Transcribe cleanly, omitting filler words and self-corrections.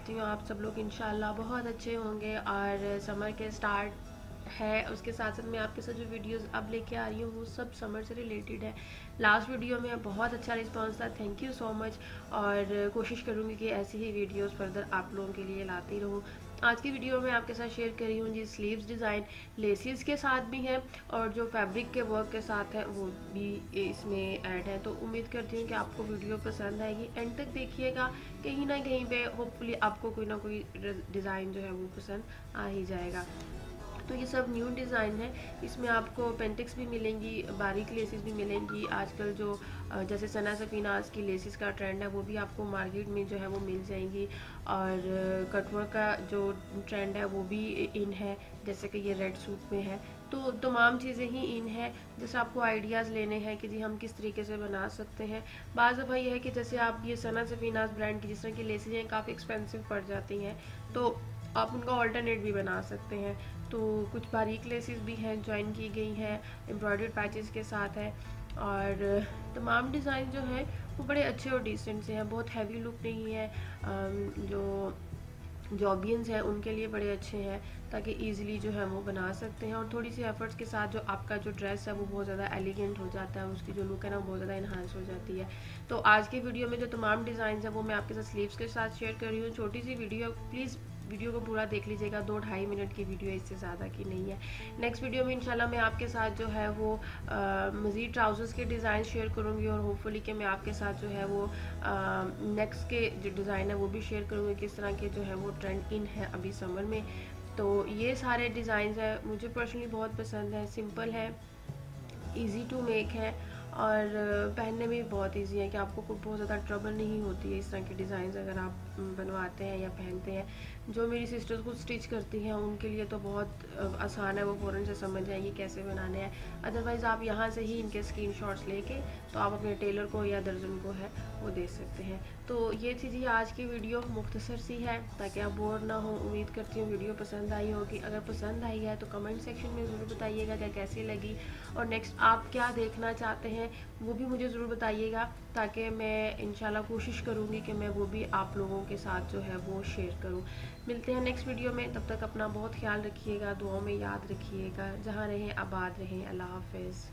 करती हूँ आप सब लोग इंशाल्लाह बहुत अच्छे होंगे। और समर के स्टार्ट है, उसके साथ साथ मैं आपके साथ जो वीडियोस अब लेके आ रही हूँ वो सब समर से रिलेटेड है। लास्ट वीडियो में बहुत अच्छा रिस्पांस था, थैंक यू सो मच। और कोशिश करूँगी कि ऐसी ही वीडियोस फर्दर आप लोगों के लिए लाती रहूँ। आज की वीडियो में आपके साथ शेयर कर रही हूँ जी स्लीव्स डिज़ाइन लेसिस के साथ भी है और जो फैब्रिक के वर्क के साथ है वो भी इसमें ऐड है। तो उम्मीद करती हूँ कि आपको वीडियो पसंद आएगी, एंड तक देखिएगा। कहीं ना कहीं पे होपफुली आपको कोई ना कोई डिज़ाइन जो है वो पसंद आ ही जाएगा। तो ये सब न्यू डिज़ाइन है, इसमें आपको पेंटिक्स भी मिलेंगी, बारीक लेसेस भी मिलेंगी। आजकल जो जैसे सना सफीनाज की लेसेस का ट्रेंड है वो भी आपको मार्केट में जो है वो मिल जाएंगी। और कटवर्क का जो ट्रेंड है वो भी इन है, जैसे कि ये रेड सूट में है। तो तमाम चीज़ें ही इन है, जैसे आपको आइडियाज़ लेने हैं कि जी हम किस तरीके से बना सकते हैं। बाज़ दफ़ा ये है कि जैसे आप ये सना सफीनाज ब्रांड की जिस तरह की लेसेस हैं काफ़ी एक्सपेंसिव पड़ जाती हैं, तो आप उनका ऑल्टरनेट भी बना सकते हैं। तो कुछ बारीक लेसेस भी हैं, ज्वाइन की गई हैं, एम्ब्रॉयडर्ड पैचेस के साथ है। और तमाम डिज़ाइन जो हैं वो बड़े अच्छे और डिसेंट से हैं, बहुत हैवी लुक नहीं है। जो जॉबियंस हैं उनके लिए बड़े अच्छे हैं, ताकि ईज़िली जो है वो बना सकते हैं। और थोड़ी सी एफर्ट्स के साथ जो आपका जो ड्रेस है वो बहुत ज़्यादा एलिगेंट हो जाता है, उसकी जो लुक है ना बहुत ज़्यादा इन्हांस हो जाती है। तो आज के वीडियो में जो तमाम डिज़ाइन हैं वो मैं आपके साथ स्लीव्स के साथ शेयर कर रही हूँ। छोटी सी वीडियो, प्लीज़ वीडियो को पूरा देख लीजिएगा, 2-2.5 मिनट की वीडियो है, इससे ज़्यादा की नहीं है। नेक्स्ट वीडियो में इंशाल्लाह मैं आपके साथ जो है वो मज़ीद ट्राउज़र्स के डिज़ाइन शेयर करूँगी और होपफुली कि मैं आपके साथ जो है वो नेक्स्ट के जो डिज़ाइन है वो भी शेयर करूँगी, किस तरह के जो है वो ट्रेंड इन है अभी समर में। तो ये सारे डिज़ाइन हैं मुझे पर्सनली बहुत पसंद है, सिंपल है, ईजी टू मेक है और पहनने में भी बहुत ईजी है कि आपको बहुत ज़्यादा ट्रबल नहीं होती है। इस तरह के डिज़ाइन अगर आप बनवाते हैं या पहनते हैं, जो मेरी सिस्टर्स खुद स्टिच करती हैं उनके लिए तो बहुत आसान है, वो फ़ौरन से समझ जाएंगी कैसे बनाने हैं। अदरवाइज़ आप यहाँ से ही इनके स्क्रीनशॉट्स लेके तो आप अपने टेलर को या दर्जन को है वो दे सकते हैं। तो ये थी जी आज की वीडियो, मुख्तसर सी है ताकि आप बोर ना हो। उम्मीद करती हूँ वीडियो पसंद आई होगी। अगर पसंद आई है तो कमेंट सेक्शन में ज़रूर बताइएगा कि कैसी लगी और नेक्स्ट आप क्या देखना चाहते हैं वो भी मुझे ज़रूर बताइएगा, ताकि मैं इंशाल्लाह कोशिश करूँगी कि मैं वो भी आप लोगों के साथ जो है वो शेयर करूँ। मिलते हैं नेक्स्ट वीडियो में, तब तक अपना बहुत ख्याल रखिएगा, दुआओं में याद रखिएगा, जहाँ रहें आबाद रहें। अल्लाह हाफ़िज़।